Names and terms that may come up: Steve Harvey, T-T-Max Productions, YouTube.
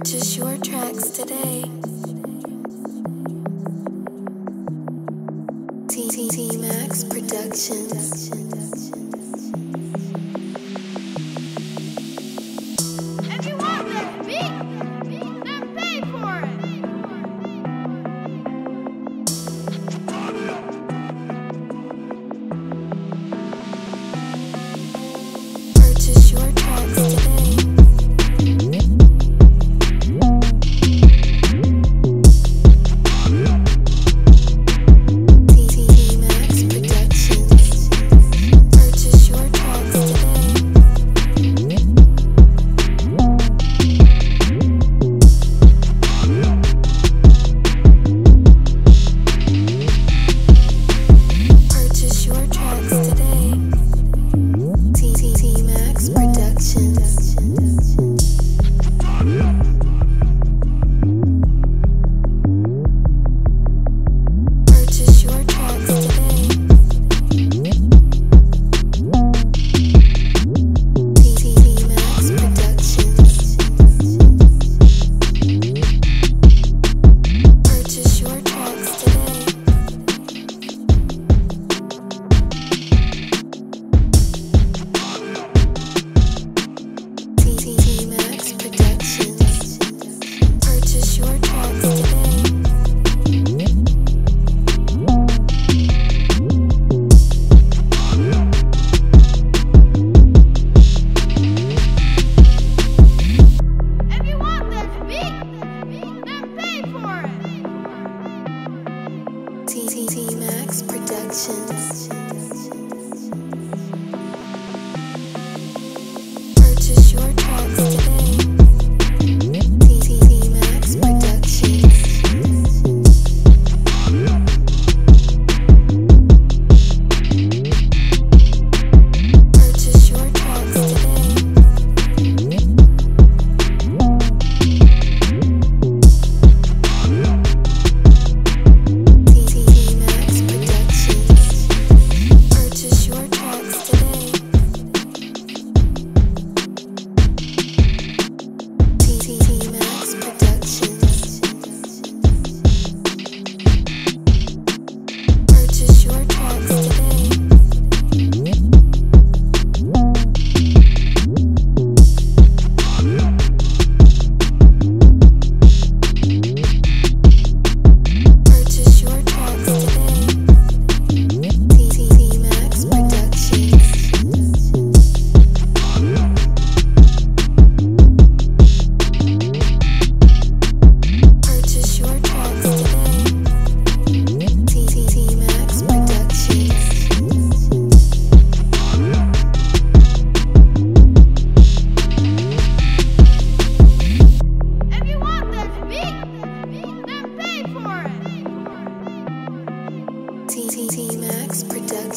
purchase your tracks today. T-T-Max Productions. T-T-Max Productions. Purchase your tracks today. T-T-Max Productions. Purchase your tracks today. T-T-Max